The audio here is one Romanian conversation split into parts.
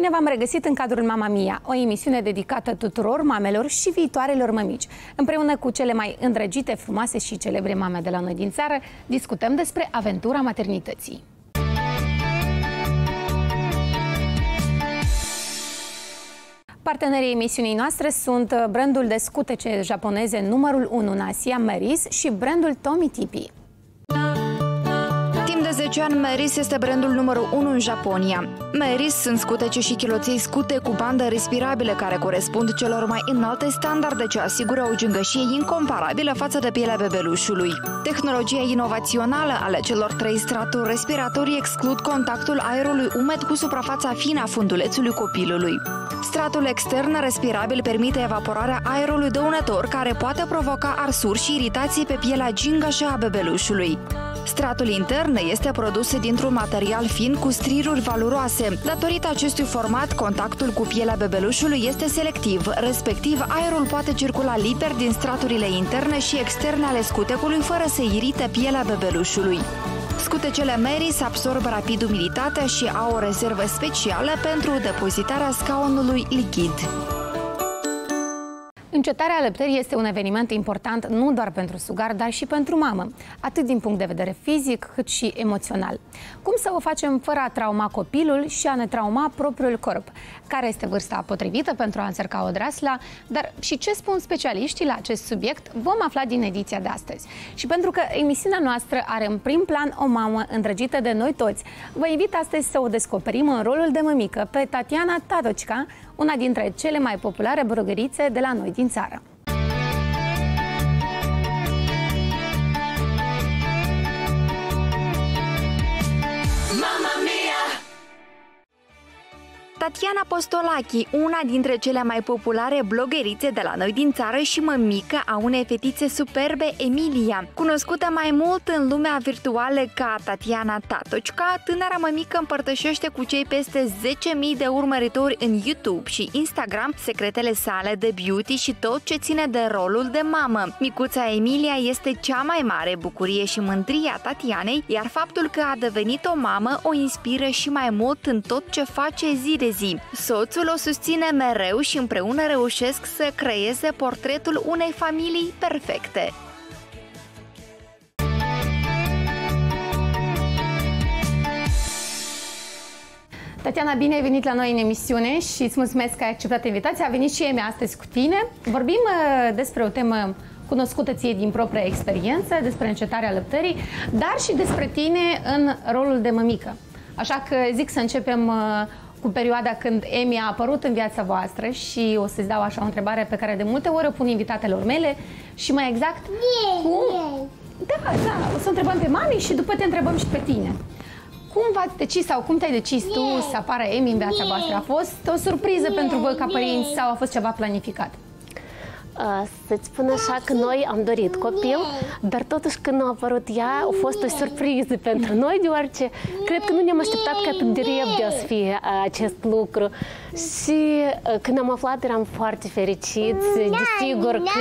Bine v-am regăsit în cadrul Mama Mia, o emisiune dedicată tuturor mamelor și viitoarelor mămici. Împreună cu cele mai îndrăgite, frumoase și celebre mame de la noi din țară, discutăm despre aventura maternității. Partenerii emisiunii noastre sunt brandul de scutece japoneze numărul 1 în Asia, Merries, și brandul Tommee Tippee. Timp de 10 ani, Merries este brandul numărul 1 în Japonia. Merries sunt scutece și chiloței scute cu bandă respirabilă care corespund celor mai înalte standarde ce asigură o gingășie incomparabilă față de pielea bebelușului. Tehnologia inovațională ale celor 3 straturi respiratorii exclud contactul aerului umed cu suprafața fină a fundulețului copilului. Stratul extern respirabil permite evaporarea aerului dăunător care poate provoca arsuri și iritații pe pielea gingășă a bebelușului. Stratul intern este produs dintr-un material fin cu striruri valoroase. Datorită acestui format, contactul cu pielea bebelușului este selectiv, respectiv aerul poate circula liber din straturile interne și externe ale scutecului fără să irite pielea bebelușului. Scutecele Merries absorb rapid umiditatea și au o rezervă specială pentru depozitarea scaunului lichid. Încetarea alăptării este un eveniment important nu doar pentru sugar, dar și pentru mamă, atât din punct de vedere fizic, cât și emoțional. Cum să o facem fără a trauma copilul și a ne trauma propriul corp? Care este vârsta potrivită pentru a încerca odrasla? Dar și ce spun specialiștii la acest subiect vom afla din ediția de astăzi. Și pentru că emisiunea noastră are în prim plan o mamă îndrăgită de noi toți, vă invit astăzi să o descoperim în rolul de mămică pe Tatiana Tattocika, una dintre cele mai populare brogărițe de la noi din țară. Tatiana Postolachi, una dintre cele mai populare blogerițe de la noi din țară și mămică a unei fetițe superbe, Emilia. Cunoscută mai mult în lumea virtuală ca Tatiana Tattocika, tânăra mămică împărtășește cu cei peste 10.000 de urmăritori în YouTube și Instagram secretele sale de beauty și tot ce ține de rolul de mamă. Micuța Emilia este cea mai mare bucurie și mândrie a Tatianei, iar faptul că a devenit o mamă o inspiră și mai mult în tot ce face zi de zi. Soțul o susține mereu și împreună reușesc să creeze portretul unei familii perfecte. Tatiana, bine ai venit la noi în emisiune și îți mulțumesc că ai acceptat invitația. A venit și Emi astăzi cu tine. Vorbim despre o temă cunoscută ție din propria experiență, despre încetarea alăptării, dar și despre tine în rolul de mămică. Așa că zic să începem cu perioada când Emi a apărut în viața voastră și o să-ți dau așa o întrebare pe care de multe ori o pun invitatelor mele și mai exact cum... Da, o să întrebăm pe mami și după te întrebăm și pe tine. Cum v-ați decis sau cum te-ai decis tu să apară Emi în viața voastră? A fost o surpriză pentru voi ca părinți sau a fost ceva planificat? Să-ți spun așa că noi am dorit copil, dar totuși când a apărut ea a fost o surpriză pentru noi, deoarece cred că nu ne-am așteptat că atât de repede să fie acest lucru. Și când am aflat eram foarte fericiți, desigur că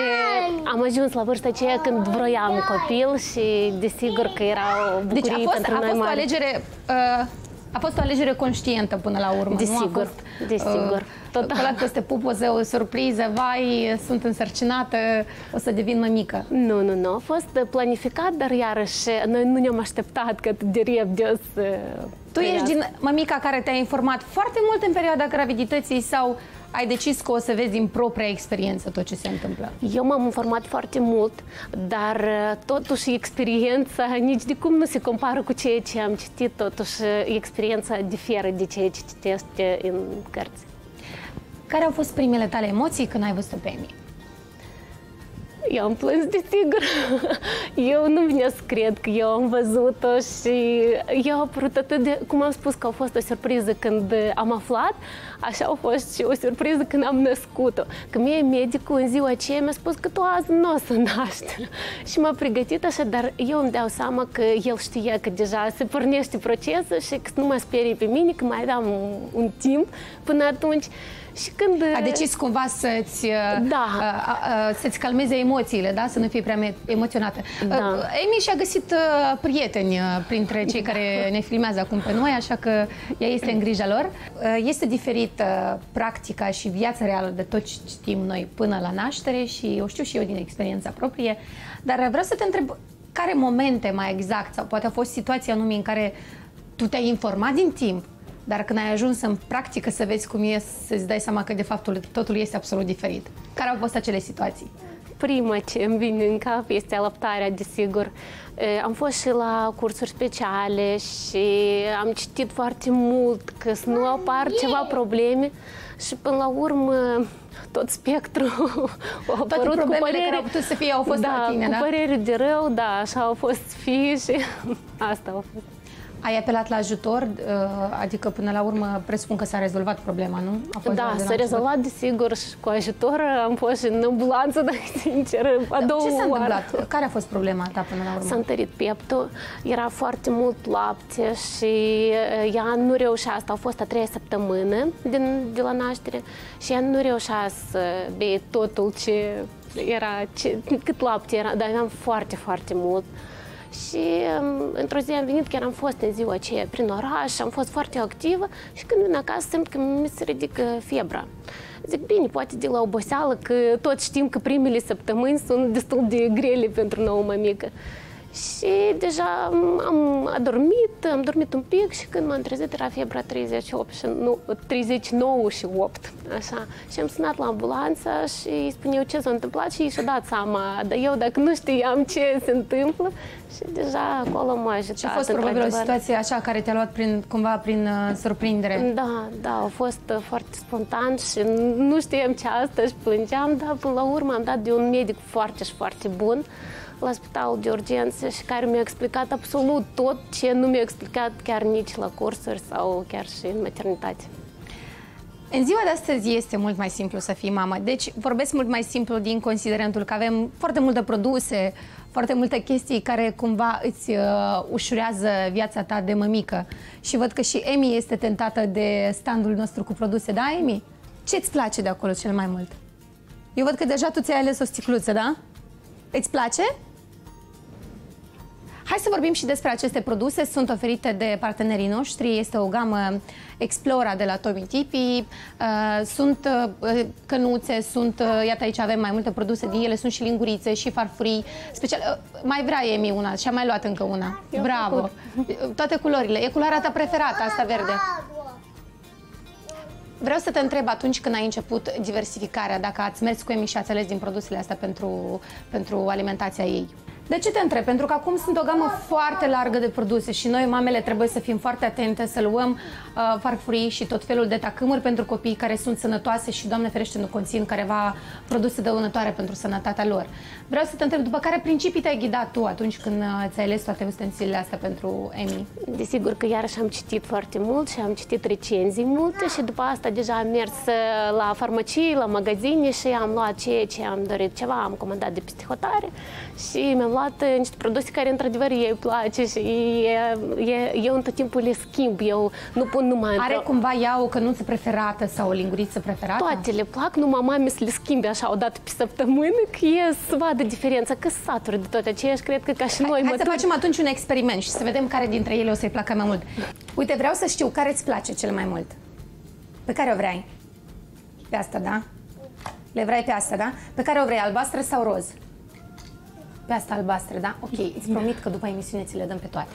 am ajuns la vârsta aceea când vroiam copil și desigur că era o bucurie pentru noi mari. Deci a fost o alegere conștientă până la urmă, desigur, nu? Desigur. Total. Peste pupoză, o surpriză, vai, sunt însărcinată, o să devin mămică. Nu, a fost planificat, dar iarăși noi nu ne-am așteptat că de repede să... Tu ești din mămica care te-a informat foarte mult în perioada gravidității sau ai decis că o să vezi din propria experiență tot ce se întâmplă? Eu m-am informat foarte mult, dar totuși experiența nici de cum nu se compară cu ceea ce am citit, totuși experiența diferă de ceea ce citește în cărți. Care au fost primele tale emoții când ai văzut-o pe Emi? Eu am plâns, desigur. Eu nu vine să cred că eu am văzut-o și eu am apărut atât de... Cum am spus că a fost o surpriză când am aflat, așa a fost și o surpriză când am născut-o. Că mie medicul în ziua aceea mi-a spus că tu azi nu o să naști. Și m-a pregătit așa, dar eu îmi dau seama că el știa că deja se pornește procesul și că nu mă sperie pe mine, că mai aveam un timp până atunci. Și când... A decis cumva să-ți calmeze emoțiile. emoțiile, da? Să nu fie prea emoționată. Da. Emi și-a găsit prieteni printre cei care ne filmează acum pe noi, așa că ea este în grija lor. Este diferită practica și viața reală de tot ce știm noi până la naștere și o știu și eu din experiența proprie, dar vreau să te întreb care momente mai exact sau poate a fost situația anume în care tu te-ai informat din timp, dar când ai ajuns în practică să vezi cum e, să-ți dai seama că de fapt totul este absolut diferit. Care au fost acele situații? Prima ce îmi vine în cap este alăptarea, desigur. Am fost și la cursuri speciale și am citit foarte mult că să nu apar ceva probleme și până la urmă tot spectrul a apărut cu părere, care au putut să fie, au fost da, la tine, cu da? Păreri de rău, da, așa au fost fii și asta au fost. Ai apelat la ajutor? Adică, până la urmă, presupun că s-a rezolvat problema, nu? Da, s-a rezolvat, desigur, și cu ajutor. Am fost în ambulanță, dar, sincer, a doua oară. Ce s-a întâmplat? Care a fost problema ta până la urmă? S-a întărit pieptul, era foarte mult lapte și ea nu reușea, asta a fost a treia săptămână de la naștere, și ea nu reușea să bei totul ce era, cât lapte era, dar aveam foarte, foarte mult. Și într-o zi am venit, chiar am fost în ziua aceea prin oraș, am fost foarte activă și când vin acasă simt că mi se ridică febra. Zic, bine, poate de la oboseală, că toți știm că primele săptămâni sunt destul de grele pentru nouă mămică. Și deja am adormit, am dormit un pic și când m-am trezit era febra 38 și 39 și 8, așa. Și am sunat la ambulanță și îi spun eu ce s-a întâmplat și ei și-a dat seama, dar eu dacă nu știam ce se întâmplă și deja acolo m-a ajutat. Și a fost probabil o situație așa care te-a luat cumva prin surprindere. Da, da, a fost foarte spontan și nu știam ce asta și plângeam, dar până la urmă am dat de un medic foarte și foarte bun la spitalul de urgență și care mi-a explicat absolut tot ce nu mi-a explicat chiar nici la cursuri sau chiar și în maternitate. În ziua de astăzi este mult mai simplu să fii mamă, deci vorbesc mult mai simplu din considerentul că avem foarte multe produse, foarte multe chestii care cumva îți ușurează viața ta de mămică. Și văd că și Emi este tentată de standul nostru cu produse, da, Emi? Ce-ți place de acolo cel mai mult? Eu văd că deja tu ți-ai ales o sticluță, da? Îți place? Hai să vorbim și despre aceste produse. Sunt oferite de partenerii noștri. Este o gamă Explora de la Tommee Tippee. Sunt cănuțe, sunt, iată aici avem mai multe produse din ele, sunt și lingurițe și farfurii. Special, mai vrea Emi una și a mai luat încă una. Bravo! Toate culorile. E culoarea ta preferată, asta verde. Vreau să te întreb atunci când ai început diversificarea, dacă ați mers cu Emi și ați ales din produsele astea pentru alimentația ei. De ce te întreb? Pentru că acum sunt o gamă foarte largă de produse și noi, mamele, trebuie să fim foarte atente, să luăm farfurii și tot felul de tacâmuri pentru copii care sunt sănătoase și, Doamne ferește, nu conțin careva produse dăunătoare pentru sănătatea lor. Vreau să te întreb, după care principii te-ai ghidat tu atunci când ți-ai ales toate ustensilele astea pentru Emi? Desigur că iarăși am citit foarte mult și am citit recenzii multe și după asta deja am mers la farmacii, la magazine și am luat ceea ce am dorit, ceva am comandat de peste hotare și mi-am luat niște produse care, într-adevăr, ei îi place și eu în tot timpul le schimb, eu nu pun numai... Are cumva ea o cănuță preferată sau o linguriță preferată? Toate le plac, numai mami să le schimbe așa o dată pe săptămână, că e să vadă diferența, că saturi de toate aceea și cred că ca și noi... Hai să facem atunci un experiment și să vedem care dintre ele o să-i placă mai mult. Uite, vreau să știu care îți place cel mai mult. Pe care o vrei? Pe asta, da? Le vrei pe asta, da? Pe care o vrei, albastră sau roz? Pe asta albastră, da? Ok, îți promit că după emisiune ți le dăm pe toate.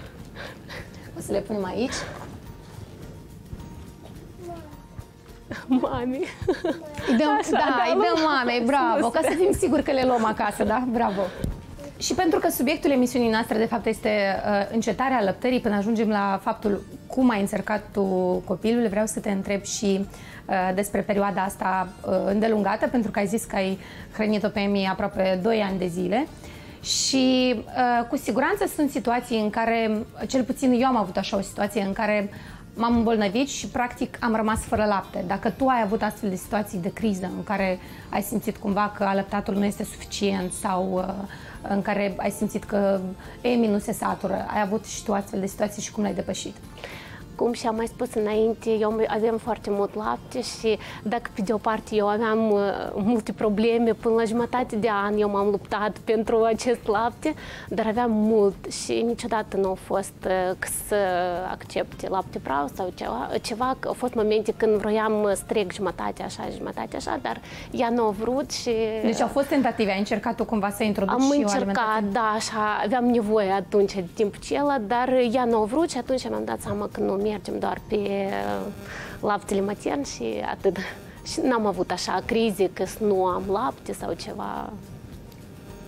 O să le punem aici. Mami! Îi dăm mamei, bravo! Ca să fim siguri că le luăm acasă, da? Bravo! Și pentru că subiectul emisiunii noastre, de fapt, este încetarea alăptării, până ajungem la faptul cum ai încercat tu copilul, vreau să te întreb și despre perioada asta îndelungată, pentru că ai zis că ai hrănit-o pe Emi aproape 2 ani de zile. Și cu siguranță sunt situații în care, cel puțin eu am avut așa o situație în care m-am îmbolnăvit și practic am rămas fără lapte. Dacă tu ai avut astfel de situații de criză în care ai simțit cumva că alăptatul nu este suficient sau în care ai simțit că Emi nu se satură, ai avut și tu astfel de situații și cum le-ai depășit? Cum și-am mai spus înainte, eu aveam foarte mult lapte și dacă pe de o parte eu aveam multe probleme, până la jumătate de an eu m-am luptat pentru acest lapte, dar aveam mult și niciodată nu a fost să accepte lapte praf sau ceva. Au fost momente când vroiam să trec jumătate așa, dar ea nu a vrut și... Deci au fost tentative, ai încercat tu cumva să introduci și o alimentație? Am încercat, da, așa, aveam nevoie atunci de timpul acela, dar ea nu a vrut și atunci mi-am dat seama că nu mergem doar pe laptele matern și atât. Și n-am avut așa crize că nu am lapte sau ceva.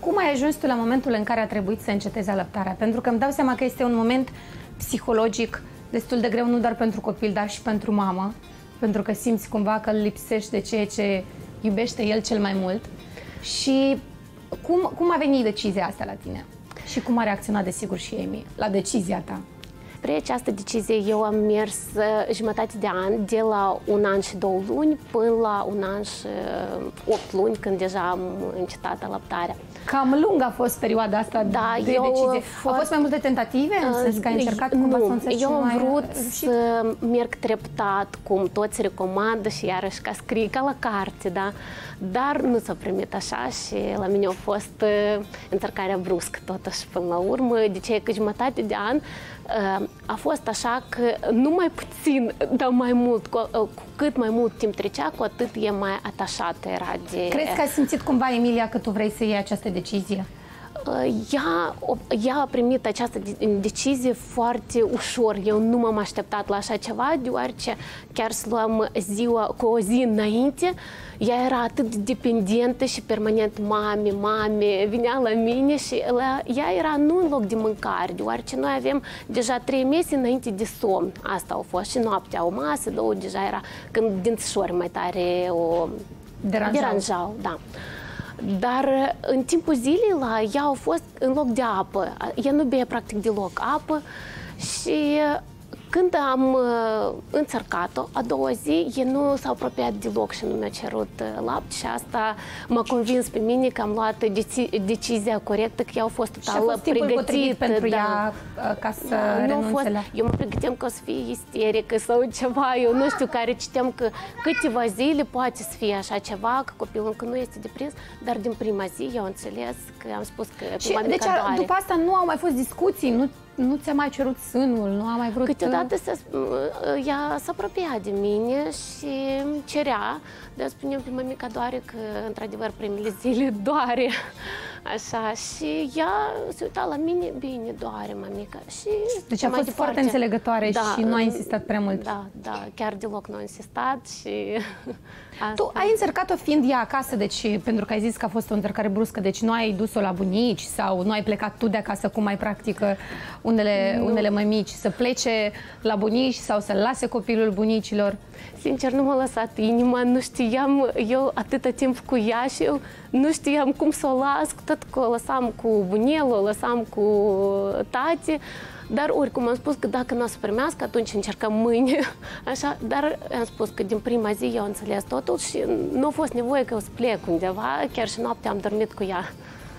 Cum ai ajuns tu la momentul în care a trebuit să încetezi alăptarea? Pentru că îmi dau seama că este un moment psihologic destul de greu, nu doar pentru copil, dar și pentru mamă, pentru că simți cumva că îl lipsești de ceea ce iubește el cel mai mult. Și cum a venit decizia asta la tine? Și cum a reacționat, desigur, și Emi la decizia ta? Spre această decizie eu am mers jumătate de an, de la 1 an și 2 luni până la 1 an și 8 luni, când deja am încetat alăptarea. Cam lungă a fost perioada asta de decizie. Au fost mai multe tentative? În sens că ai încercat cumva să înțelegi mai... Eu am vrut să merg treptat, cum toți recomandă și iarăși ca scrie, ca la carte, da? Dar nu s-a primit așa și la mine a fost încercarea bruscă totuși până la urmă. De ce că jumătate de an a fost așa că nu mai puțin, dar mai mult. Cu cât mai mult timp trecea, cu atât e mai atașată era de... Crezi că ai simțit cumva, Emilia, că tu vrei să iei această decizie? Ea a primit această decizie foarte ușor. Eu nu m-am așteptat la așa ceva, deoarece chiar să luăm ziua cu o zi înainte, ea era atât de dependentă și permanent mame, vinea la mine și ea era nu în loc de mâncare, deoarece noi avem deja 3 mese înainte de somn. Asta au fost și noaptea, o masă, 2 deja era când dințișori mai tare o deranjau, da. Dar în timpul zilei la ea a fost în loc de apă. Ea nu bea practic deloc apă și când am înțărcat-o, a doua zi, ea nu s-a apropiat deloc și nu mi-a cerut lapte și asta m-a convins pe mine că am luat decizia corectă, că eu au fost total pregătită pentru ea ca să renunțe. Eu mă pregăteam că o să fie isterică sau ceva, eu nu știu, care citeam că câteva zile poate să fie așa ceva, că copilul încă nu este deprins, dar din prima zi eu înțeles că am spus că... Deci după asta nu au mai fost discuții, nu ți-a mai cerut sânul, nu a mai vrut... Câteodată ea se apropia de mine și cerea, dar spuneam pe mămica doare că, într-adevăr, primele zile doare, așa, și ea se uita la mine, bine, doare, mămica, și... Deci a fost foarte înțelegătoare, da, și nu a insistat prea mult. Da, chiar deloc nu a insistat și... Tu ai încercat-o fiind ea acasă, deci, pentru că ai zis că a fost o încercare bruscă, deci nu ai dus-o la bunici sau nu ai plecat tu de acasă, cum mai practică unele mămici, să plece la bunici sau să lase copilul bunicilor? Sincer, nu m-a lăsat inima, nu știam eu atâta timp cu ea și eu nu știam cum să o las, tot că o lăsam cu bunel, o lăsam cu tati, dar oricum am spus că dacă nu o să primească, atunci încercăm mâine, așa, dar am spus că din prima zi eu am înțeles totul și nu a fost nevoie că o să plec undeva, chiar și noaptea am dormit cu ea.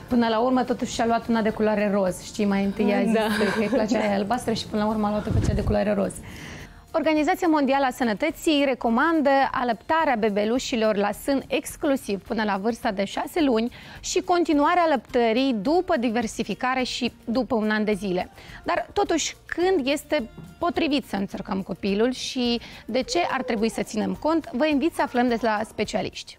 Până la urmă, totuși, și-a luat una de culoare roz. Știi, mai întâi a zis că îi place aia albastră și până la urmă a luat-o pe cea de culoare roz. Organizația Mondială a Sănătății recomandă alăptarea bebelușilor la sân exclusiv până la vârsta de 6 luni și continuarea alăptării după diversificare și după 1 an de zile. Dar, totuși, când este potrivit să înțărcăm copilul și de ce ar trebui să ținem cont, vă invit să aflăm de la specialiști.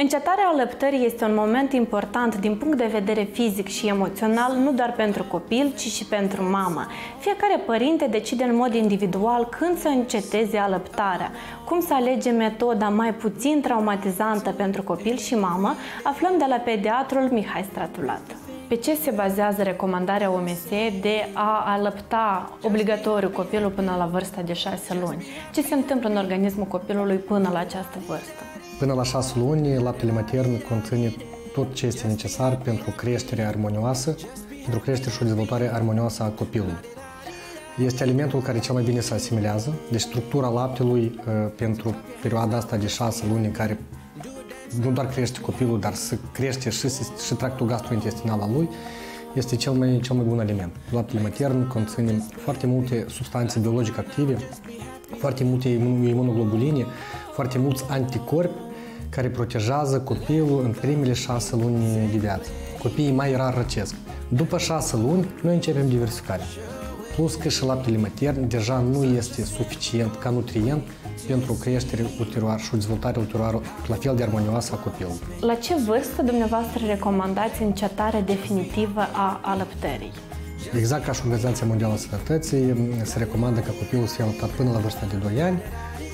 Încetarea alăptării este un moment important din punct de vedere fizic și emoțional, nu doar pentru copil, ci și pentru mamă. Fiecare părinte decide în mod individual când să înceteze alăptarea. Cum să alege metoda mai puțin traumatizantă pentru copil și mamă, aflăm de la pediatrul Mihai Stratulat. Pe ce se bazează recomandarea OMS de a alăpta obligatoriu copilul până la vârsta de 6 luni? Ce se întâmplă în organismul copilului până la această vârstă? Până la 6 luni, laptele matern conține tot ce este necesar pentru creșterea armonioasă, pentru creșterea și o dezvoltare armonioasă a copilului. Este alimentul care cel mai bine se asimilează, deci structura laptelui pentru perioada asta de 6 luni în care nu doar crește copilul, dar să crește și tractul gastrointestinal al lui, este cel mai bun aliment. Laptele matern conține foarte multe substanțe biologic active, foarte multe imunoglobuline, foarte mulți anticorpi care protejează copilul în primele 6 luni de viață. Copiii mai rar răcesc. După 6 luni, noi începem diversificarea. Plus că și laptele matern deja nu este suficient ca nutrient pentru o creștere ulterioară și o dezvoltare ulterioară la fel de armonioasă a copilului. La ce vârstă dumneavoastră recomandați încetarea definitivă a alăptării? Exact ca și Organizația Mondială a Sănătății, se recomandă ca copilul să fie alăptat până la vârsta de 2 ani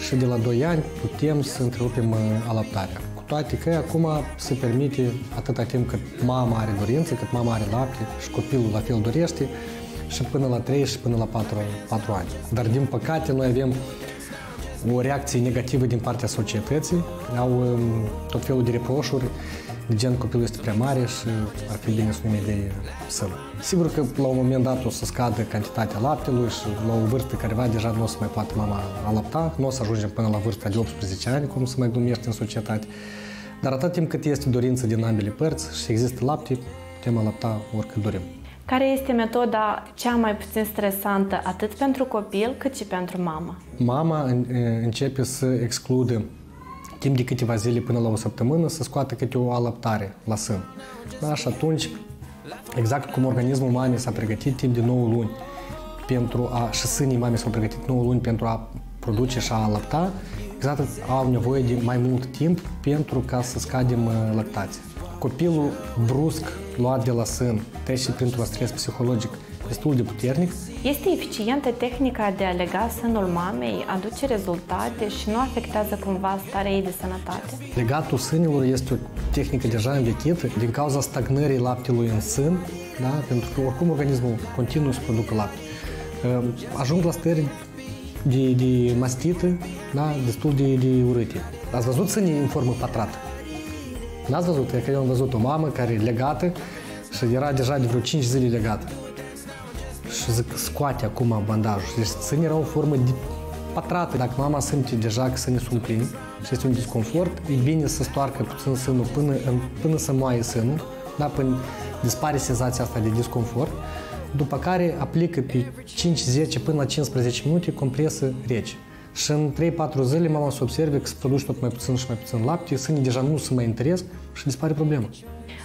și de la 2 ani putem să întrerupem alăptarea. Cu toate că acum se permite atâta timp cât mama are dorință, cât mama are lapte și copilul la fel dorește, și până la 3 și până la 4 ani. Dar din păcate noi avem o reacție negativă din partea societății, au tot felul de reproșuri, de gen copilul este prea mare și ar fi bine să nu de sălă. Sigur că la un moment dat o să scadă cantitatea laptelui și la o vârstă careva deja nu o să mai poate mama alăpta, nu o să ajungem până la vârsta de 18 ani, cum se mai glumește în societate, dar atât timp cât este dorință din ambele părți și există lapte, putem alăpta oricât dorim. Care este metoda cea mai puțin stresantă atât pentru copil cât și pentru mamă? Mama începe să excludă timp de câteva zile până la o săptămână să scoată câte o alăptare la sân. Da? Și atunci, exact cum organismul mamei s-a pregătit timp de 9 luni pentru a, și sânii mamei s-au pregătit 9 luni pentru a produce și a alăpta, exact au nevoie de mai mult timp pentru ca să scadem lactația. Copilul brusc luat de la sân, trece printr-un stres psihologic destul de puternic. Este eficientă tehnica de a lega sânul mamei, aduce rezultate și nu afectează cumva starea ei de sănătate? Legatul sânilor este o tehnică deja învechită din cauza stagnării laptelui în sân, da? Pentru că oricum organismul continuă să producă lapte. Ajung la stări de mastită, da? Destul de urâte. Ați văzut sânii în formă pătrată? N-ați văzut? Că eu am văzut o mamă care e legată și era deja de vreo 5 zile legată. Și zic, scoate acum bandajul. Deci sânii erau în formă de pătrată. Dacă mama simte deja că sânii sunt plini și este un disconfort, e bine să stoarcă puțin sânul până să moaie sânul, da? Până dispare senzația asta de disconfort, după care aplică pe 5-10 până la 15 minute compresă rece. Și în 3-4 zile mama se observe că se produce tot mai puțin și mai puțin lapte, sânii deja nu se mai întăresc și dispare problema.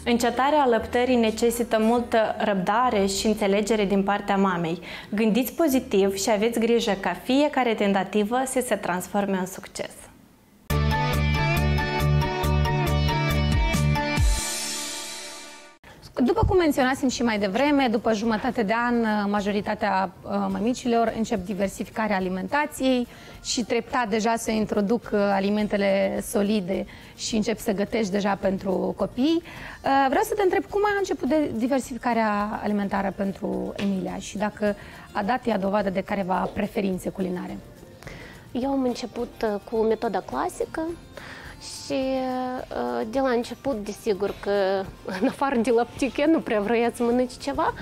Încetarea alăptării necesită multă răbdare și înțelegere din partea mamei. Gândiți pozitiv și aveți grijă ca fiecare tentativă să se transforme în succes. După cum menționasem și mai devreme, după jumătate de an, majoritatea mămicilor încep diversificarea alimentației și treptat deja se introduc alimentele solide și încep să gătești deja pentru copii. Vreau să te întreb cum a început de diversificarea alimentară pentru Emilia și dacă a dat ea dovadă de careva preferințe culinare. Eu am început cu metoda clasică. Și de la început, desigur că în afară de laptiche nu prea vroiam să mănânci ceva,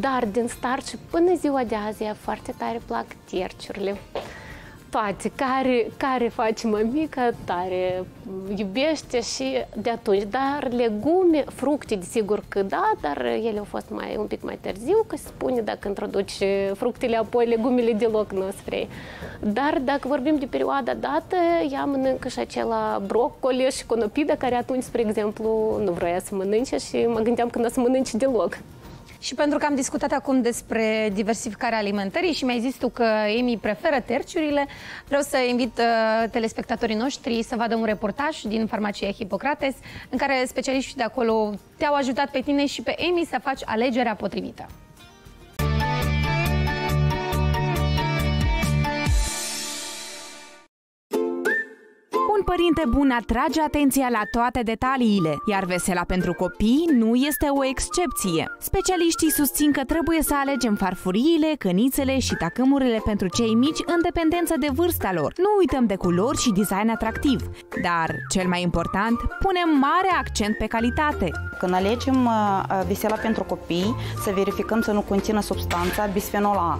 dar din start și până ziua de azi foarte tare plac terciurile. Toate, care face mămica, tare iubește și de atunci. Dar legume, fructe, desigur că da, dar ele au fost un pic mai târziu, că se spune dacă introduci fructele, apoi legumele deloc nu o să vrei. Dar dacă vorbim de perioada dată, ea mănâncă și acela broccoli și conopidă, care atunci, spre exemplu, nu vroia să mănânce și mă gândeam că nu o să mănânce deloc. Și pentru că am discutat acum despre diversificarea alimentării și mi-ai zis tu că Emi preferă terciurile, vreau să invit telespectatorii noștri să vadă un reportaj din Farmacia Hippocrates, în care specialiștii de acolo te-au ajutat pe tine și pe Emi să faci alegerea potrivită. Un părinte bun atrage atenția la toate detaliile, iar vesela pentru copii nu este o excepție. Specialiștii susțin că trebuie să alegem farfuriile, cănițele și tacâmurile pentru cei mici în dependență de vârsta lor. Nu uităm de culori și design atractiv, dar, cel mai important, punem mare accent pe calitate. Când alegem vesela pentru copii, să verificăm să nu conțină substanța bisfenol A.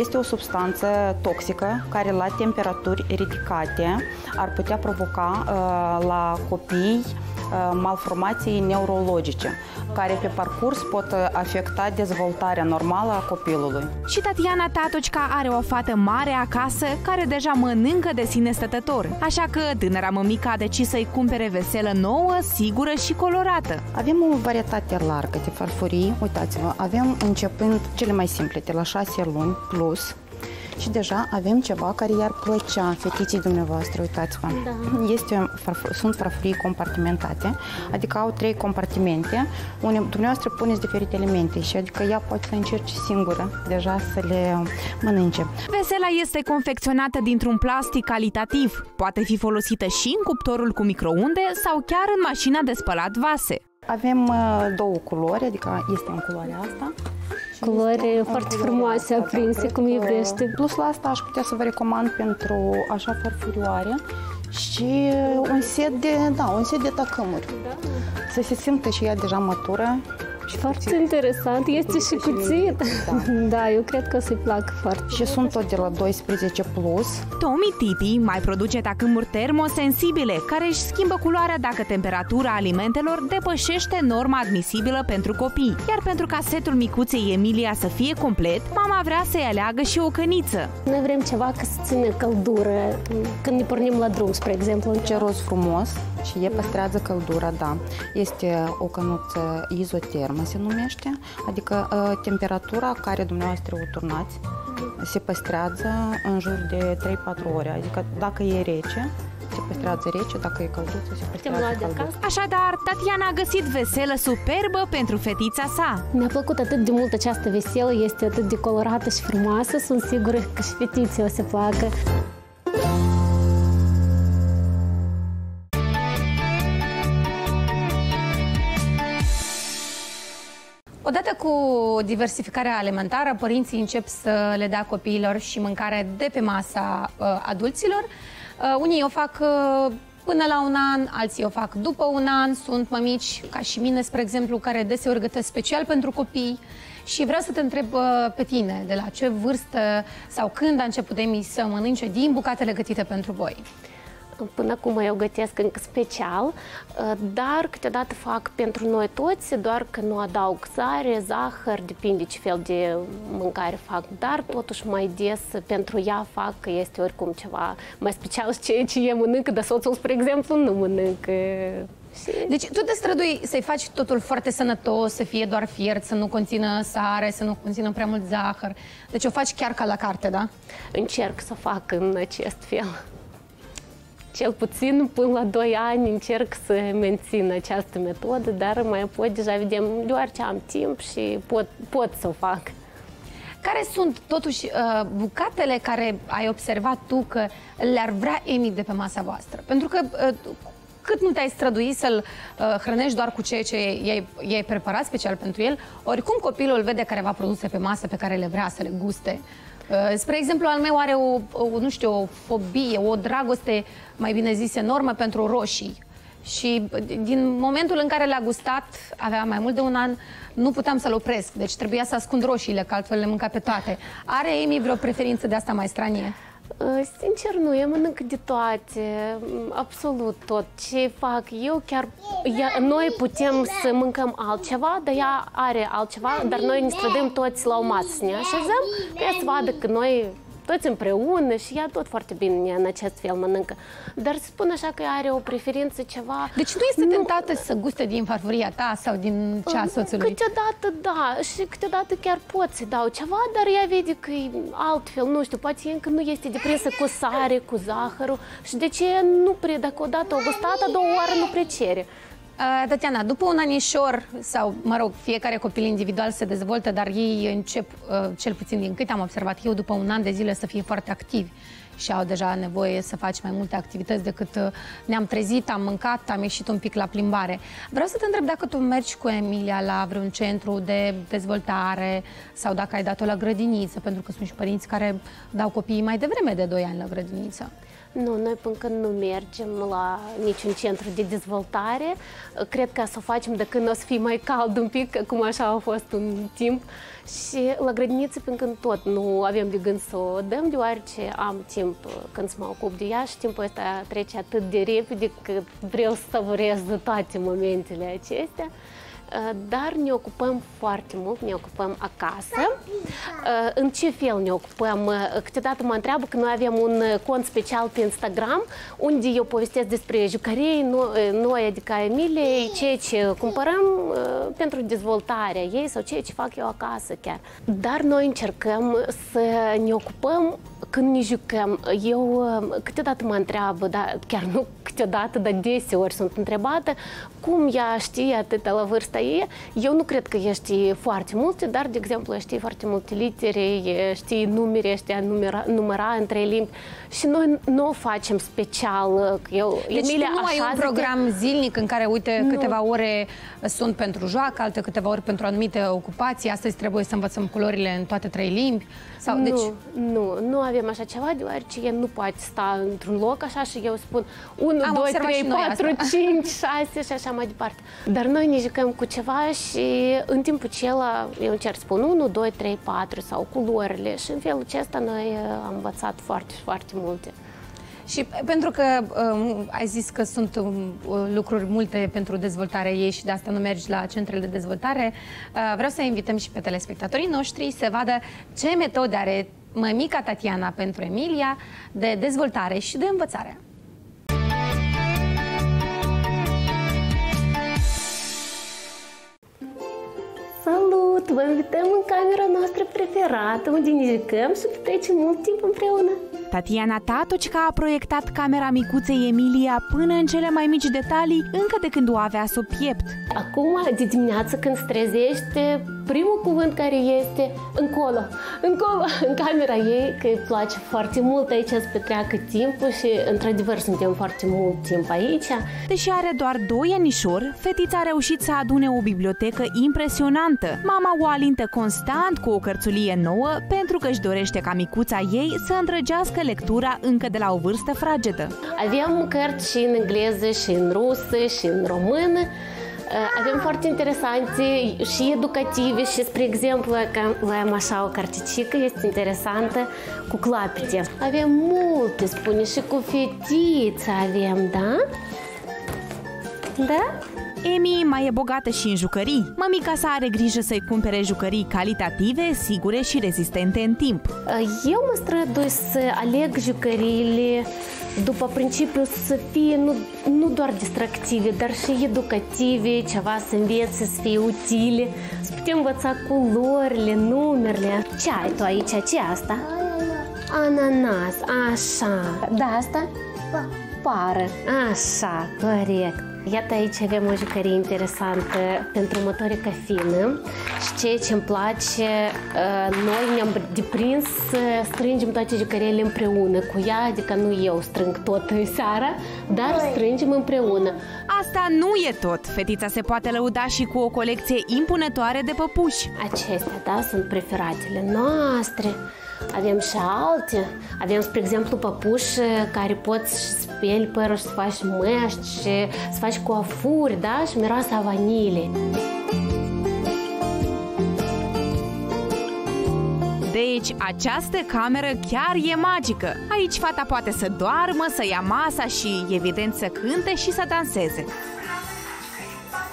Este o substanță toxică care la temperaturi ridicate ar putea provoca la copii malformații neurologice, care pe parcurs pot afecta dezvoltarea normală a copilului. Și Tatiana Tattocika are o fată mare acasă care deja mănâncă de sine stătător, așa că tânăra mămică a decis să-i cumpere veselă nouă, sigură și colorată. Avem o varietate largă de farfurii, uitați-vă, avem începând cele mai simple, de la 6 luni plus. Și deja avem ceva care i-ar plăcea fetiții dumneavoastră, uitați-vă. Da. Sunt farfurii compartimentate, adică au 3 compartimente, unde dumneavoastră puneți diferite elemente și adică ea poate să încerce singură deja să le mănânce. Vesela este confecționată dintr-un plastic calitativ, poate fi folosită și în cuptorul cu microunde sau chiar în mașina de spălat vase. Avem 2 culori, adică este în culoarea asta. Culori foarte frumoase, aprinse, cum iubește. Plus la asta aș putea să vă recomand pentru așa farfurioare și un set de, da, un set de tacâmuri. Da. Să se simtă și ea deja matură. Și foarte interesant, este și cuțit. Da, eu cred că o să-i placă foarte. Și sunt tot de la 12 plus. Tommee Tippee mai produce tacâmuri termosensibile, care își schimbă culoarea dacă temperatura alimentelor depășește norma admisibilă pentru copii. Iar pentru ca setul micuței Emilia să fie complet, mama vrea să-i aleagă și o căniță. Noi vrem ceva ca să țină căldură când ne pornim la drum, spre exemplu. Ce roz frumos și e păstrează căldura, da. Este o cănuță izotermă, se numește, adică temperatura care dumneavoastră o turnați se păstrează în jur de 3-4 ore, adică dacă e rece, se păstrează rece, dacă e călduță, se păstrează călduță. Așadar, Tatiana a găsit veselă superbă pentru fetița sa. Mi-a plăcut atât de mult această veselă, este atât de colorată și frumoasă, sunt sigură că și fetiții o să placă. Odată cu diversificarea alimentară, părinții încep să le dea copiilor și mâncare de pe masa adulților. Unii o fac până la 1 an, alții o fac după 1 an. Sunt mămici, ca și mine, spre exemplu, care deseori gătesc special pentru copii. Și vreau să te întreb pe tine, de la ce vârstă sau când a început Emi să mănânce din bucatele gătite pentru voi? Până acum eu gătesc încă special, dar câteodată fac pentru noi toți, doar că nu adaug sare, zahăr, depinde ce fel de mâncare fac, dar totuși mai des pentru ea fac, că este oricum ceva mai special ce e mănâncă, dar soțul, spre exemplu, nu mănâncă. Deci tu te strădui să-i faci totul foarte sănătos, să fie doar fiert, să nu conțină sare, să nu conțină prea mult zahăr. Deci o faci chiar ca la carte, da? Încerc să fac în acest fel. Cel puțin până la 2 ani încerc să mențin această metodă, dar mai apoi deja vedem doar ce am timp și pot să o fac. Care sunt totuși bucatele care ai observat tu că le-ar vrea Emi de pe masa voastră? Pentru că cât nu te-ai strădui să-l hrănești doar cu ceea ce i-ai preparat special pentru el, oricum copilul vede careva produse pe masă pe care le vrea să le guste. Spre exemplu, al meu are nu știu, o fobie, o dragoste, mai bine zis, enormă pentru roșii. Și din momentul în care le-a gustat, avea mai mult de 1 an, nu puteam să-l opresc. Deci trebuia să ascund roșiile, că altfel le mânca pe toate. Are Emi vreo preferință de asta mai stranie? Sincer, nu, eu mănânc de toate, absolut tot ce fac eu, chiar noi putem să mâncăm altceva, dar ea are altceva, dar noi ne strădăm toți la o masă să ne așezăm, că ea să vadă că noi toți împreună și ea tot foarte bine în acest fel mănâncă. Dar spun așa că are o preferință ceva... Deci nu este tentată să guste din farfuria ta sau din cea a soțului? Câteodată da și câteodată chiar pot să dau ceva, dar ea vede că e altfel, nu știu, poate încă nu este deprinsă cu sare, cu zahărul și de ce nu prea, dacă odată o gustată, a 2 ori nu prea cere. Tatiana, după 1 anișor, sau, mă rog, fiecare copil individual se dezvoltă, dar ei încep, cel puțin din cât am observat eu, după 1 an de zile să fie foarte activi și au deja nevoie să faci mai multe activități decât ne-am trezit, am mâncat, am ieșit un pic la plimbare. Vreau să te întreb dacă tu mergi cu Emilia la vreun centru de dezvoltare sau dacă ai dat-o la grădiniță, pentru că sunt și părinți care dau copiii mai devreme de 2 ani la grădiniță. Nu, noi încă nu mergem la niciun centru de dezvoltare. Cred că să o facem de când o să fie mai cald un pic, cum așa a fost un timp. Și la grădiniță, pentru că tot nu avem de gând să o dăm, deoarece am timp când să mă ocup de ea și timpul ăsta trece atât de repede că vreau să savurez toate momentele acestea. Dar ne ocupăm foarte mult, ne ocupăm acasă. În ce fel ne ocupăm? Câteodată mă întreabă că noi avem un cont special pe Instagram unde eu povestesc despre jucării noi, adică Emiliei, ceea ce cumpărăm pentru dezvoltarea ei sau ceea ce fac eu acasă chiar. Dar noi încercăm să ne ocupăm când ne jucăm. Eu câteodată mă întreabă, dar chiar nu câteodată, dar deseori sunt întrebată cum ea știe atâta la vârsta ei. Eu nu cred că ea știe foarte multe, dar, de exemplu, ea știe foarte multe litere, știe numere, știe număra în trei limbi. Și noi nu o facem special. Deci Emilia, nu ai un program zilnic în care, uite, câteva ore sunt pentru joacă, alte câteva ori pentru anumite ocupații, astăzi trebuie să învățăm culorile în toate trei limbi? Sau, nu, deci... nu avem așa ceva, deoarece ea nu poate sta într-un loc așa și eu spun 1, 2, 3, 4, 5, 6 și așa mai departe. Dar noi ne jucăm cu ceva și în timpul acela eu încerc să spun 1, 2, 3, 4 sau culorile și în felul acesta noi am învățat foarte multe. Și pentru că ai zis că sunt lucruri multe pentru dezvoltarea ei și de asta nu mergi la centrele de dezvoltare, vreau să invităm și pe telespectatorii noștri să vadă ce metode are mămica Tatiana pentru Emilia de dezvoltare și de învățare. Salut! Vă invităm în camera noastră preferată, unde ne jucăm și petrecem mult timp împreună. Tatiana Tattocika a proiectat camera micuței Emilia până în cele mai mici detalii, încă de când o avea sub piept. Acum, de dimineață, când se trezește, primul cuvânt care este încolo, încolo, în camera ei, că îi place foarte mult aici să petreacă timpul și, într-adevăr, suntem foarte mult timp aici. Deși are doar 2 anișori, fetița a reușit să adune o bibliotecă impresionantă. Mama o alintă constant cu o cărțulie nouă pentru că își dorește ca micuța ei să îndrăgească lectura încă de la o vârstă fragedă. Avem cărți și în engleză, și în rusă, și în română. Avem foarte interesante și educative și, spre exemplu, avem așa o carticică, este interesantă, cu clapite. Avem multe, spune, și cu fetiță avem, da? Da? Emi mai e bogată și în jucării. Mămica sa are grijă să-i cumpere jucării calitative, sigure și rezistente în timp. Eu mă strădui să aleg jucăriile după principiul să fie nu doar distractive, dar și educative, ceva să învețe, să fie utile, să putem învăța culorile, numerele. Ce ai tu aici? Ce asta? Ananas. Așa. Da, asta? Pară. Așa, corect. Iată, aici avem o jucărie interesantă pentru motorică fină și ceea ce îmi place, noi ne-am deprins să strângem toate jucăriile împreună cu ea, adică nu eu strâng tot seara, dar strângem împreună. Asta nu e tot! Fetița se poate lăuda și cu o colecție impunătoare de păpuși. Acestea, da, sunt preferatele noastre. Avem și alte. Avem, spre exemplu, păpuși care poți să speli părul și să faci măști, să faci coafuri, da? Și miroasa vanilei. Deci, această cameră chiar e magică. Aici fata poate să doarmă, să ia masa și, evident, să cânte și să danseze.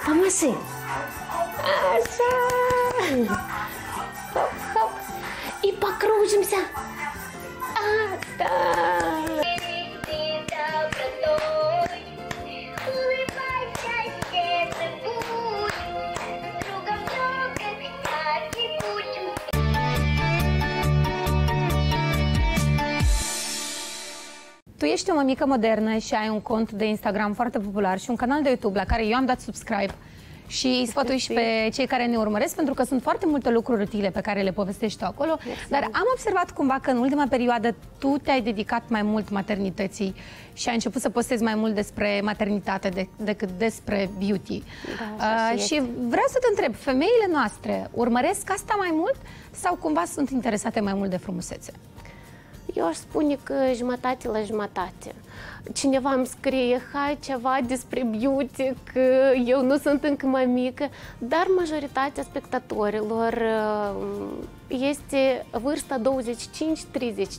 Famoase! Așa! Hop, hop! И покружимся. А, да. Tu ești o mămică modernă și ai un cont de Instagram foarte popular și un canal de YouTube la care eu am dat subscribe. Și sfătuiești pe cei care ne urmăresc, pentru că sunt foarte multe lucruri utile pe care le povestești tu acolo. Exact. Dar am observat cumva că în ultima perioadă tu te-ai dedicat mai mult maternității și ai început să postezi mai mult despre maternitate decât despre beauty. Da, și vreau să te întreb, femeile noastre urmăresc asta mai mult sau cumva sunt interesate mai mult de frumusețe? Eu aș spune că jumătate la jumătate. Cineva îmi scrie, hai, ceva despre beauty, că eu nu sunt încă mai mică, dar majoritatea spectatorilor este vârsta 25-35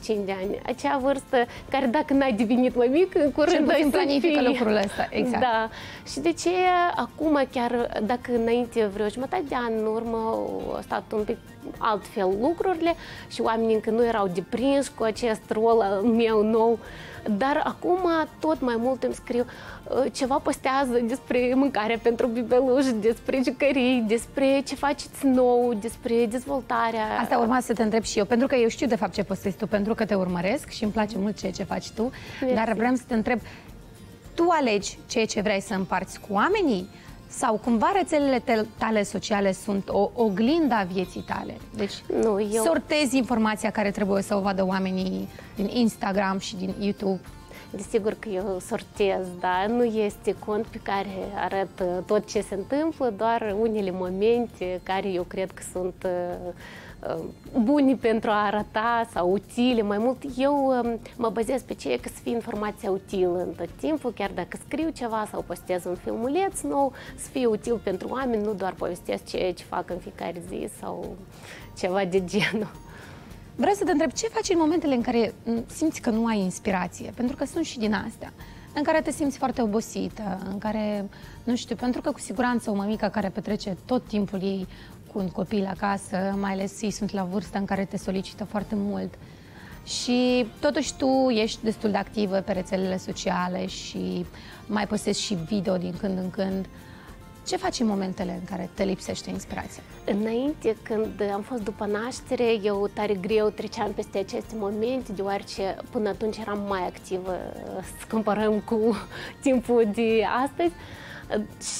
de ani. Acea vârstă care, dacă n-ai devenit mai mică, în curând ai să planifică lucrul ăsta, exact. Da. Și de ce acum, chiar dacă înainte vreo jumătate de an în urmă a stat un pic altfel lucrurile și oamenii încă nu erau deprinși cu acest rol al meu nou, dar acum tot mai mult îmi scriu ceva postează despre mâncarea pentru bebeluși, despre jucării, despre ce faceți nou, despre dezvoltarea. Asta urma să te întreb și eu, pentru că eu știu de fapt ce postezi tu, pentru că te urmăresc și îmi place mult ceea ce faci tu, dar vreau să te întreb, tu alegi ceea ce vrei să împarți cu oamenii? Sau cumva rețelele tale sociale sunt o oglindă a vieții tale? Deci nu, eu sortezi informația care trebuie să o vadă oamenii din Instagram și din YouTube? Desigur că eu sortez, dar nu este cont pe care arăt tot ce se întâmplă, doar unele momente care eu cred că sunt buni pentru a arăta sau utile. Mai mult eu mă bazez pe ceea că să fie informația utilă în tot timpul, chiar dacă scriu ceva sau postez un filmuleț nou, să fie util pentru oameni, nu doar povestesc ceea ce fac în fiecare zi sau ceva de genul. Vreau să te întreb, ce faci în momentele în care simți că nu ai inspirație? Pentru că sunt și din astea, în care te simți foarte obosită, în care, nu știu, pentru că cu siguranță o mămică care petrece tot timpul ei cu un copil acasă, mai ales ei sunt la vârstă în care te solicită foarte mult. Și totuși tu ești destul de activă pe rețelele sociale și mai postezi și video din când în când. Ce faci în momentele în care te lipsește inspirația? Înainte, când am fost după naștere, eu tare greu treceam peste aceste momente, deoarece până atunci eram mai activă, să comparăm cu timpul de astăzi.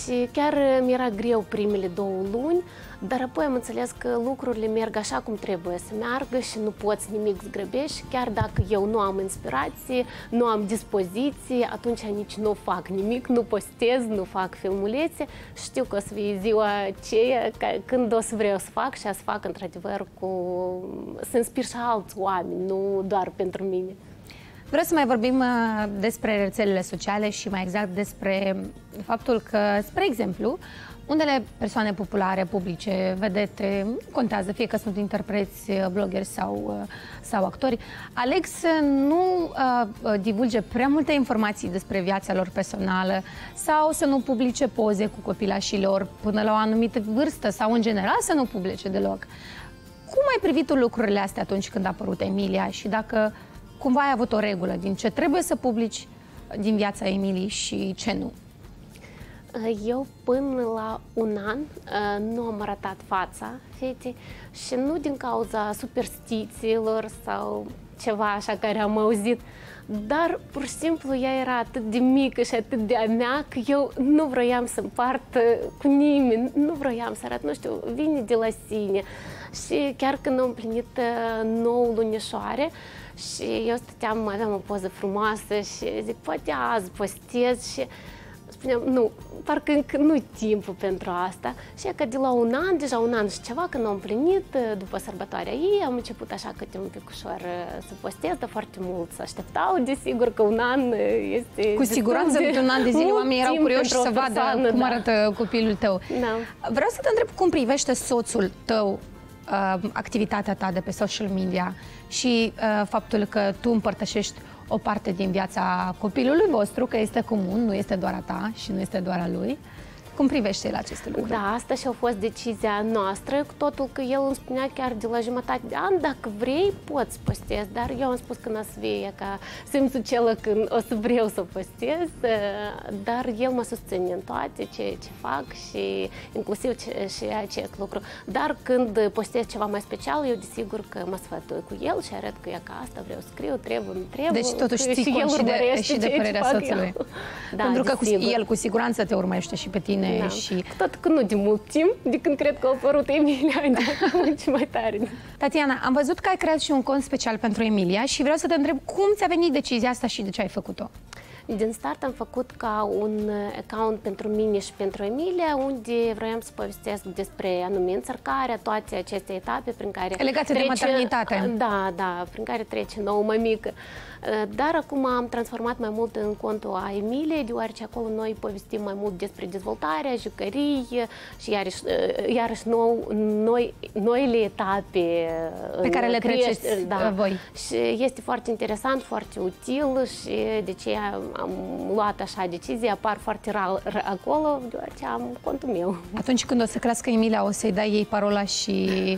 Și chiar mi-era greu primele 2 luni, dar apoi am înțeles că lucrurile merg așa cum trebuie să meargă și nu poți nimic zgrăbești. Chiar dacă eu nu am inspirație, nu am dispoziție, atunci nici nu fac nimic, nu postez, nu fac filmulețe. Știu că o să fie ziua aceea când o să vreau să fac și o să fac într-adevăr să inspir și alți oameni, nu doar pentru mine. Vreau să mai vorbim despre rețelele sociale și mai exact despre faptul că, spre exemplu, unele persoane populare, publice, vedete, nu contează, fie că sunt interpreți, blogeri sau actori, aleg să nu divulge prea multe informații despre viața lor personală sau să nu publice poze cu copilașii lor până la o anumită vârstă sau, în general, să nu publice deloc. Cum ai privit tu lucrurile astea atunci când a apărut Emilia și dacă cumva ai avut o regulă din ce trebuie să publici din viața Emiliei și ce nu? Eu până la 1 an nu am arătat fața fetei și nu din cauza superstițiilor sau ceva așa care am auzit, dar pur și simplu ea era atât de mică și atât de a mea că eu nu vroiam să împart cu nimeni, nu vroiam să arăt, nu știu, vine de la sine. Și chiar când am împlinit 9 lunișoare, și eu stăteam, aveam o poză frumoasă și zic, poate azi postez și spuneam, nu, parcă încă nu-i timpul pentru asta. Și e că de la 1 an, deja 1 an și ceva, când am împlinit, după sărbătoarea ei, am început așa câte un pic ușor să postez, dar foarte mult să așteptau, desigur că 1 an este... Cu siguranță, de 1 an de zile, oamenii erau curioși să vadă cum arată copilul tău. Da. Vreau să te întreb cum privește soțul tău activitatea ta de pe social media și faptul că tu împărtășești o parte din viața copilului vostru, că este comun, nu este doar a ta și nu este doar a lui. Cum privește el aceste lucruri? Da, asta și-a fost decizia noastră, cu totul că el îmi spunea chiar de la jumătate de an, dacă vrei, poți postez, dar eu am spus că n-o să fie, ca simțul celă când o să vreau să postez, dar el mă susține în toate ce fac și inclusiv și acest lucru. Dar când postez ceva mai special, eu desigur că mă sfătui cu el și arăt că e ca asta, vreau să scriu, trebuie, nu trebuie. Deci totuși știi cum și de părerea soțului. Da, pentru că el cu siguranță te urmărește și pe tine. Da. Și tot că nu de mult timp, de când cred că a apărut Emilia, de mai tare. Tatiana, am văzut că ai creat și un cont special pentru Emilia și vreau să te întreb cum ți-a venit decizia asta și de ce ai făcut-o? Din start am făcut ca un account pentru mine și pentru Emilia, unde vreau să povestesc despre anume înțărcarea, toate aceste etape prin care legate de maternitate. Da, da, prin care trece nouă mămică. Dar acum am transformat mai mult în contul a Emiliei, deoarece acolo noi povestim mai mult despre dezvoltarea, jucării și iarăși noile etape pe care le treceți, da, voi. Și este foarte interesant, foarte util și de aceea am luat așa decizie, apar foarte rar acolo, deoarece am contul meu. Atunci când o să crească Emilia, o să-i dai ei parola și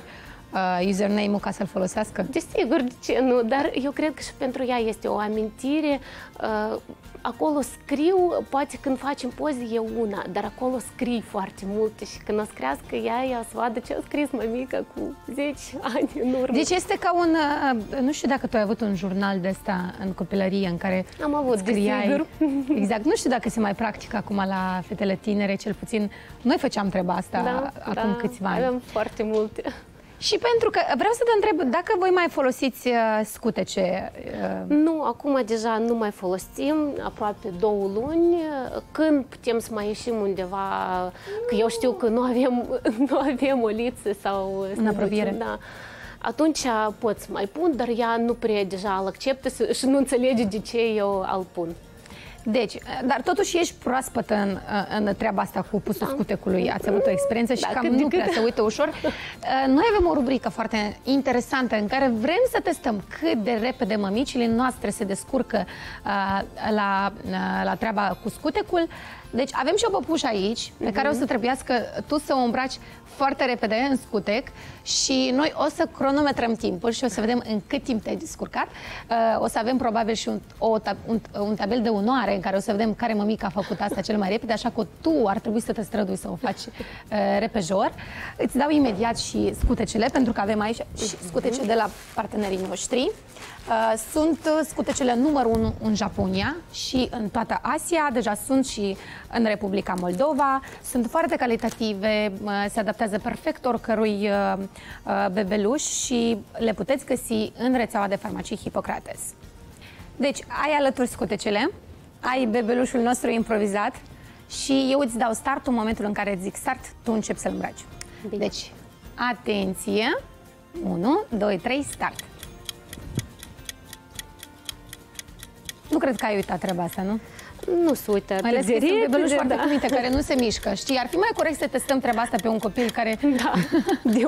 username-ul ca să-l folosească? Desigur, de ce nu? Dar eu cred că și pentru ea este o amintire. Acolo scriu, poate când facem poze e una, dar acolo scrii foarte multe și când o să crească ea o să vadă ce a scris mămica cu 10 ani în urmă. Deci este ca un, nu știu dacă tu ai avut un jurnal de ăsta în copilărie în care am avut, scriai. Desigur. Exact, nu știu dacă se mai practică acum la fetele tinere, cel puțin noi făceam treaba asta, da, acum, da, câțiva ani. Avem foarte multe. Și pentru că vreau să te întreb dacă voi mai folosiți scutece? Nu, acum deja nu mai folosim, aproape 2 luni. Când putem să mai ieșim undeva, că eu știu că nu avem o liță sau în apropiere. Da. Atunci pot să mai pun, dar ea nu prea deja îl acceptă și nu înțelege de ce eu îl pun. Deci, dar totuși ești proaspătă în treaba asta cu pusul scutecului. Ați avut o experiență și da, cam nu prea se uită ușor. Noi avem o rubrică foarte interesantă în care vrem să testăm cât de repede mămicile noastre se descurcă la treaba cu scutecul. Deci avem și o păpușă aici pe care o să trebuiască tu să o îmbraci foarte repede în scutec și noi o să cronometrăm timpul și o să vedem în cât timp te-ai descurcat. O să avem probabil și un tabel de onoare în care o să vedem care mămică a făcut asta cel mai repede, așa că tu ar trebui să te strădui să o faci repejor. Îți dau imediat și scutecele, pentru că avem aici și scutece de la partenerii noștri. Sunt scutecele numărul 1 în Japonia și în toată Asia, deja sunt și în Republica Moldova. Sunt foarte calitative, se adaptează perfect oricărui bebeluș și le puteți găsi în rețeaua de farmacii Hippocrates. Deci, ai alături scutecele, ai bebelușul nostru improvizat și eu îți dau startul. În momentul în care îți zic start, tu începi să-l îmbraci. Bine. Deci, atenție! 1, 2, 3, start! Nu cred că ai uitat treaba asta, nu? Nu se uită. Mai ales că sunt bebeluși foarte cuminte, care nu se mișcă, știi? Ar fi mai corect să testăm treaba asta pe un copil care... Da, de 8-9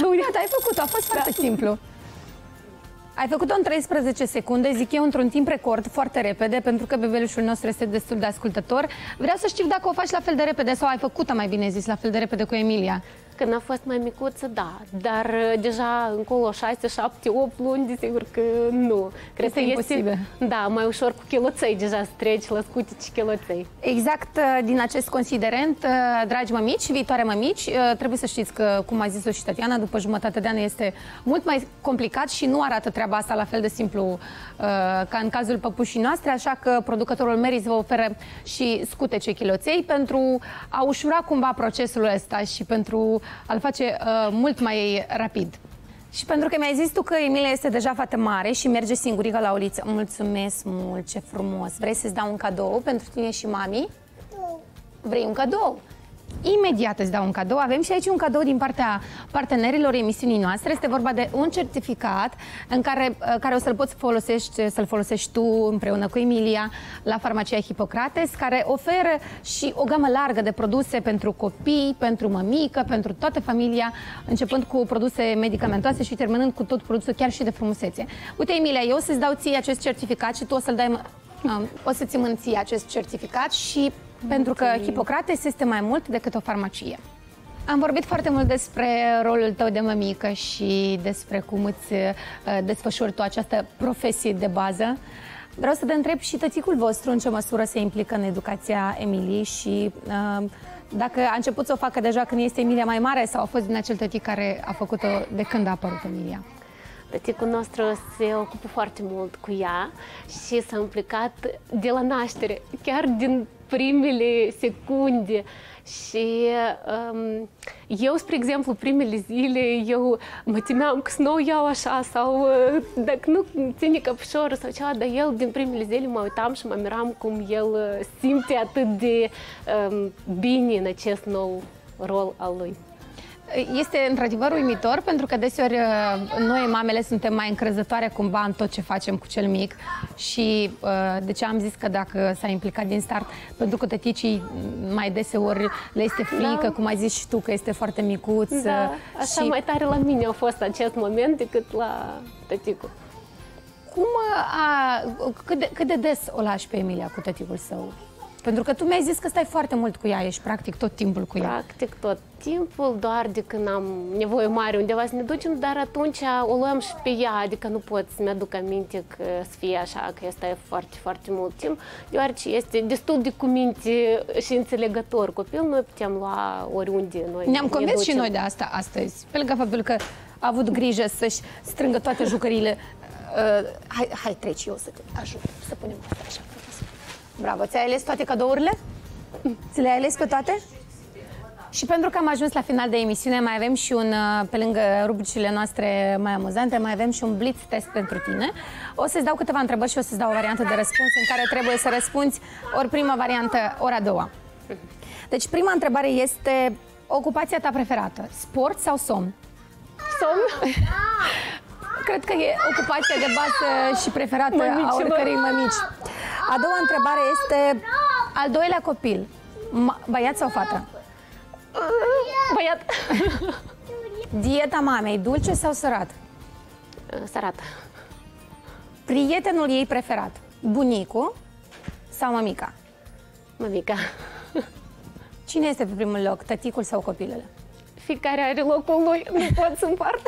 luni. Da, ai făcut-o, a fost foarte simplu. Ai făcut-o în 13 secunde, zic eu, într-un timp record, foarte repede, pentru că bebelușul nostru este destul de ascultător. Vreau să știu dacă o faci la fel de repede sau ai făcut-o, mai bine zis, la fel de repede cu Emilia. Când a fost mai micuță, da, dar deja încolo 6, 7, 8 luni, desigur că nu. Cred că este, da, mai ușor cu chiloței deja să treci la scutici chiloței. Exact din acest considerent, dragi mămici, viitoare mămici, trebuie să știți că, cum a zis-o și Tatiana, după jumătate de an este mult mai complicat și nu arată treaba asta la fel de simplu ca în cazul păpușii noastre, așa că producătorul Merries vă oferă și scutece chiloței pentru a ușura cumva procesul ăsta și pentru a-l face mult mai rapid. Și pentru că mi-ai zis tu că Emilia este deja fată mare și merge singurică la uliță. Mulțumesc mult, ce frumos! Vrei să-ți dau un cadou pentru tine și mami? Nu. Vrei un cadou? Imediat îți dau un cadou. Avem și aici un cadou din partea partenerilor emisiunii noastre. Este vorba de un certificat în care o să-l poți folosești, tu împreună cu Emilia la Farmacia Hippocrates, care oferă și o gamă largă de produse pentru copii, pentru mămică, pentru toată familia, începând cu produse medicamentoase și terminând cu tot produsul chiar și de frumusețe. Uite, Emilia, eu o să-ți dau ție acest certificat și tu o să-l dai... O să-ți mâni ție acest certificat și... Pentru că Hippocrates este mai mult decât o farmacie. Am vorbit foarte mult despre rolul tău de mămică și despre cum îți desfășori tu această profesie de bază. Vreau să te întreb și tăticul vostru în ce măsură se implică în educația Emiliei și dacă a început să o facă deja când este Emilia mai mare sau a fost din acel tătic care a făcut-o de când a apărut Emilia. Tăticul nostru se ocupă foarte mult cu ea și s-a implicat de la naștere, chiar din primele secunde. Și eu, spre exemplu, primele zile, eu mă temeam că să nu o iau așa sau dacă nu ține căpșorul sau ceva, dar eu din primele zile mă uitam și mă miram cum el simte atât de bine în acest nou rol al lui. Este într-adevăr uimitor, pentru că deseori noi, mamele, suntem mai încrezătoare cumva în tot ce facem cu cel mic și de ce am zis că dacă s-a implicat din start, pentru că tăticii mai deseori le este frică, da, cum ai zis și tu, că este foarte micuț. Da, așa și... mai tare la mine a fost acest moment decât la tăticul. Cum cât de des o lași pe Emilia cu tăticul său? Pentru că tu mi-ai zis că stai foarte mult cu ea, ești practic tot timpul cu ea. Practic tot timpul, doar de când am nevoie mare undeva să ne ducem, dar atunci o luăm și pe ea, adică nu pot să-mi aduc aminte că să fie așa, că este foarte, foarte mult timp, deoarece este destul de cuminte și înțelegător copil, noi putem lua oriunde noi. Ne-am convins și noi de asta astăzi, pe lângă faptul că a avut grijă să-și strângă toate jucăriile. Hai, treci, eu să te ajut, să punem asta așa. Bravo! Ți-ai ales toate cadourile? Ți le-ai ales pe toate? Și pentru că am ajuns la final de emisiune, mai avem și un, pe lângă rubricile noastre mai amuzante, mai avem și un blitz test pentru tine. O să-ți dau câteva întrebări și o să-ți dau o variantă de răspuns în care trebuie să răspunzi ori prima variantă, ori a doua. Deci prima întrebare este ocupația ta preferată, sport sau somn? Somn? Cred că e ocupația de bază și preferată a oricărei mămici. A doua întrebare este al doilea copil, băiat sau fată? Băiat. Dieta mamei, dulce sau sărat? Sărat. Prietenul ei preferat, bunicul sau mămica? Mămica. Cine este pe primul loc, tăticul sau copilele? Fiecare are locul lui, nu pot să împart.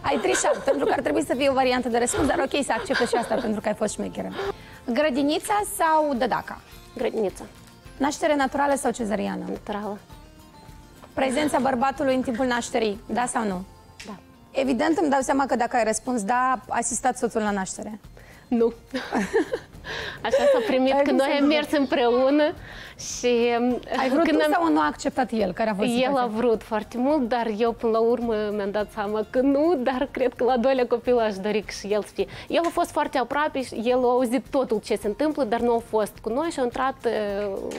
Ai trișat, pentru că ar trebui să fie o variantă de răspuns, dar ok să acceptă și asta pentru că ai fost șmecheră. Grădinița sau dădaca? Grădinița. Naștere naturală sau cezariană? Naturală. Prezența bărbatului în timpul nașterii, da sau nu? Da. Evident îmi dau seama că dacă ai răspuns da, asistat soțul la naștere. Nu. Așa s-a primit când noi am mers împreună și... Ai vrut tu sau nu a acceptat el? Care a fost el a vrut foarte mult, dar eu până la urmă mi-am dat seama că nu, dar cred că la doilea copil aș dori și el să fie. El a fost foarte aproape și el a auzit totul ce se întâmplă, dar nu a fost cu noi și a intrat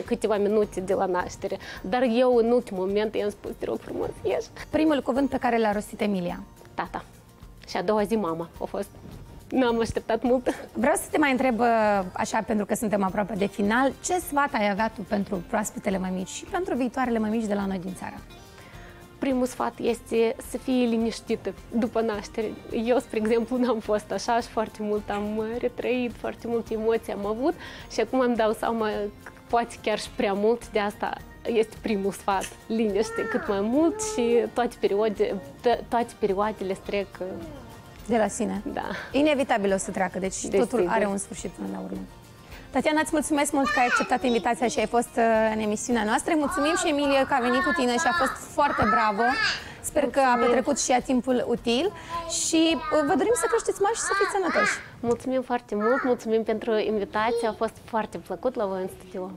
câteva minute de la naștere. Dar eu în ultimul moment i-am spus, te rog frumos, ieși. Primul cuvânt pe care l-a rostit Emilia? Tata. Și a doua zi mama a fost... Nu am așteptat mult. Vreau să te mai întreb, așa, pentru că suntem aproape de final, ce sfat ai avea tu pentru proaspetele mămici și pentru viitoarele mămici de la noi din țară? Primul sfat este să fie liniștită după naștere. Eu, spre exemplu, n-am fost așa și foarte mult am retrăit, foarte multe emoții am avut și acum îmi dau seama că poate chiar și prea mult, de asta este primul sfat. Liniște cât mai mult și toate perioadele trec... De la sine. Da. Inevitabil o să treacă, deci totul are un sfârșit până la urmă. Tatiana, îți mulțumesc mult că ai acceptat invitația și ai fost în emisiunea noastră. Mulțumim și Emilia că a venit cu tine și a fost foarte bravo. Sper că a petrecut și ea timpul util și vă dorim să creșteți mari și să fiți sănătoși. Mulțumim foarte mult, mulțumim pentru invitație, a fost foarte plăcut la voi în studio.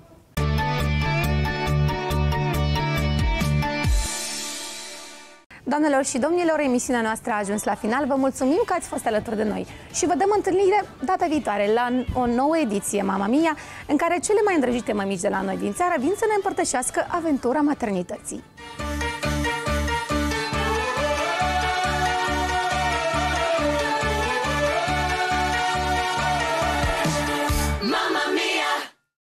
Doamnelor și domnilor, emisiunea noastră a ajuns la final. Vă mulțumim că ați fost alături de noi și vă dăm întâlnire data viitoare la o nouă ediție Mama Mia, în care cele mai îndrăgite mămici de la noi din țară vin să ne împărtășească aventura maternității.